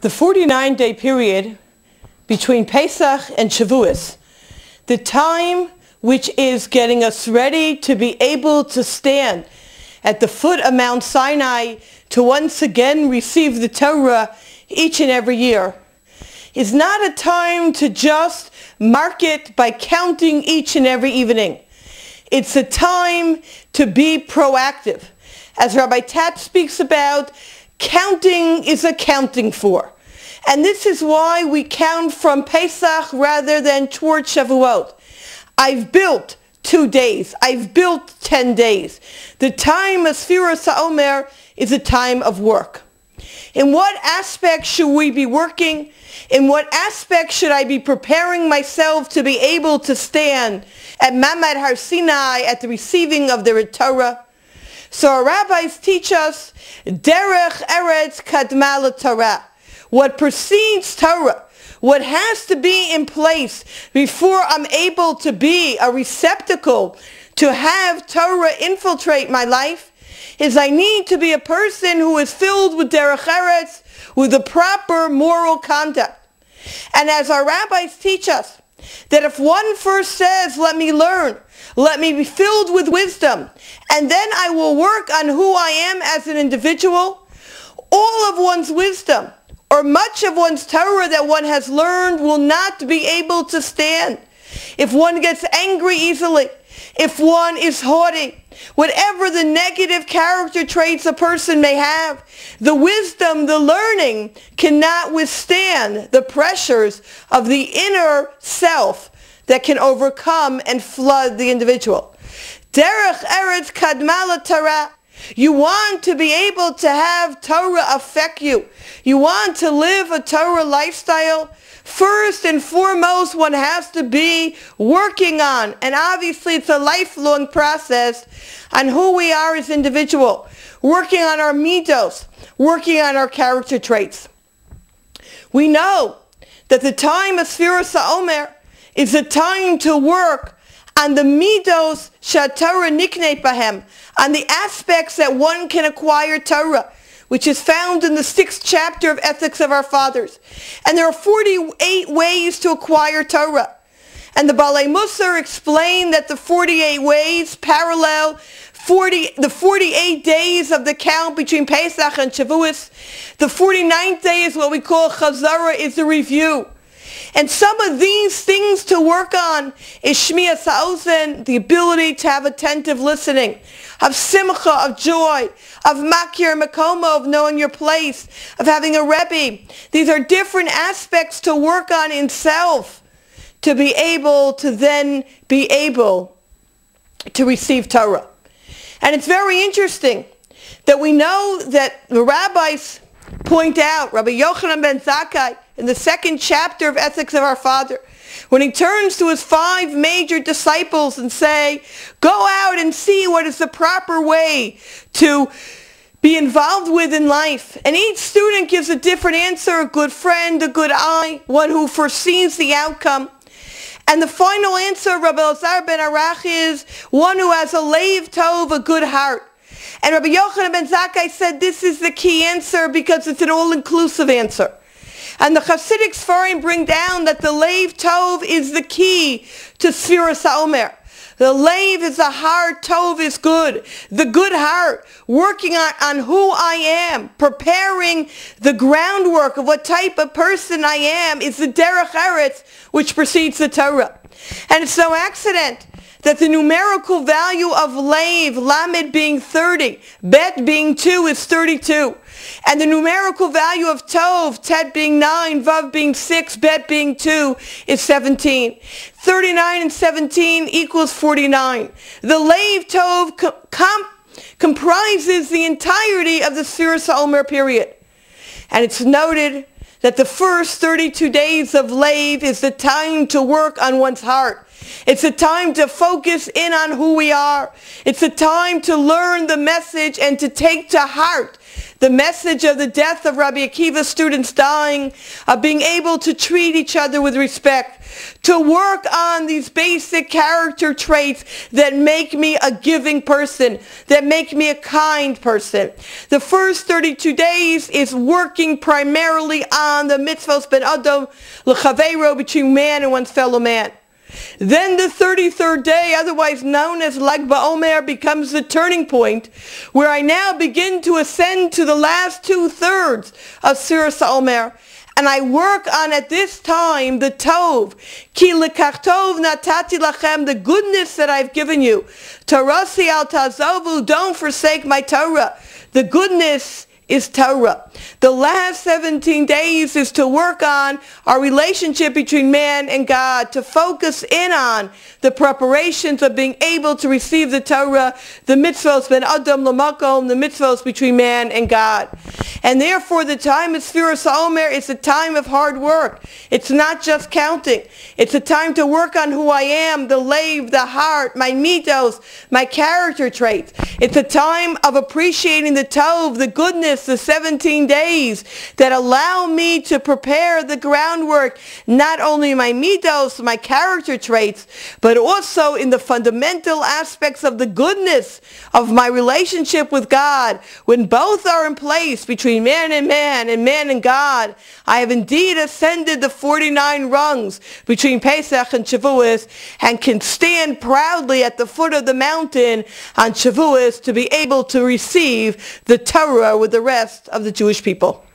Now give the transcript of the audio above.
The 49-day period between Pesach and Shavuot, the time which is getting us ready to be able to stand at the foot of Mount Sinai to once again receive the Torah each and every year, is not a time to just mark it by counting each and every evening. It's a time to be proactive. As Rabbi Tat speaks about, counting is accounting for. And this is why we count from Pesach rather than toward Shavuot. I've built 2 days. I've built 10 days. The time of Sefiras HaOmer is a time of work. In what aspect should we be working? In what aspect should I be preparing myself to be able to stand at Mamad Har Sinai at the receiving of the Torah? So our rabbis teach us, derech eretz kadma l'Torah. What precedes Torah, what has to be in place before I'm able to be a receptacle, to have Torah infiltrate my life, is I need to be a person who is filled with derech eretz, with the proper moral conduct. And as our rabbis teach us, that if one first says, let me learn, let me be filled with wisdom, and then I will work on who I am as an individual, all of one's wisdom, or much of one's Torah that one has learned will not be able to stand. If one gets angry easily, if one is haughty, whatever the negative character traits a person may have, the wisdom, the learning cannot withstand the pressures of the inner self that can overcome and flood the individual. Derech eretz kadma l'Torah. You want to be able to have Torah affect you. You want to live a Torah lifestyle. First and foremost, one has to be working on, and obviously it's a lifelong process, on who we are as individual, working on our middos, working on our character traits. We know that the time of Sefiras HaOmer is a time to work on the middos shaTorah nikneit bahem, on the aspects that one can acquire Torah, which is found in the 6th chapter of Ethics of Our Fathers. And there are 48 ways to acquire Torah. And the Balei Musar explained that the 48 ways parallel the 48 days of the count between Pesach and Shavuot. The 49th day is what we call Chazara, is the review. And some of these things to work on is shmiya sa'ozen, the ability to have attentive listening, of simcha, of joy, of makir makomo, of knowing your place, of having a Rebbe. These are different aspects to work on in self to be able to then be able to receive Torah. And it's very interesting that we know that the rabbis point out, Rabbi Yochanan ben Zakkai, in the 2nd chapter of Ethics of Our Father, when he turns to his 5 major disciples and say, go out and see what is the proper way to be involved with in life. And each student gives a different answer, a good friend, a good eye, one who foresees the outcome. And the final answer of Rabbi Elazar ben Arach is one who has a Lev Tov, a good heart. And Rabbi Yochanan ben Zakkai said this is the key answer because it's an all-inclusive answer. And the Hasidic Sforim bring down that the Lev Tov is the key to Sefiras HaOmer. The Lev is the heart, Tov is good. The good heart, working on who I am, preparing the groundwork of what type of person I am, is the derech eretz, which precedes the Torah. And it's no accident that the numerical value of Lev, Lamed being 30, Bet being 2, is 32. And the numerical value of Tov, Tet being 9, Vav being 6, Bet being 2, is 17. 39 and 17 equals 49. The Lev Tov comprises the entirety of the Sefiras HaOmer period. And it's noted that the first 32 days of Lev is the time to work on one's heart. It's a time to focus in on who we are. It's a time to learn the message and to take to heart The message of the death of Rabbi Akiva's students dying, of being able to treat each other with respect, to work on these basic character traits that make me a giving person, that make me a kind person. The first 32 days is working primarily on the mitzvot ben adam l'chavero, between man and one's fellow man. Then the 33rd day, otherwise known as Lag Ba'Omer, becomes the turning point where I now begin to ascend to the last two-thirds of Sefiras HaOmer. And I work on, at this time, the Tov. Ki lekach tov natati lachem, the goodness that I've given you. Torasi al tazovu, don't forsake my Torah. The goodness is Torah. The last 17 days is to work on our relationship between man and God, to focus in on the preparations of being able to receive the Torah, the mitzvot ben adam l'makom, the mitzvot between man and God. And therefore the time of Sefiras HaOmer is a time of hard work. It's not just counting. It's a time to work on who I am, the lave, the heart, my middos, my character traits. It's a time of appreciating the Tov, the goodness, the 17 days that allow me to prepare the groundwork, not only my middos, my character traits, but also in the fundamental aspects of the goodness of my relationship with God. When both are in place between man and man and man and God, I have indeed ascended the 49 rungs between Pesach and Shavuot, and can stand proudly at the foot of the mountain on Shavuot to be able to receive the Torah with the rest of the Jewish people.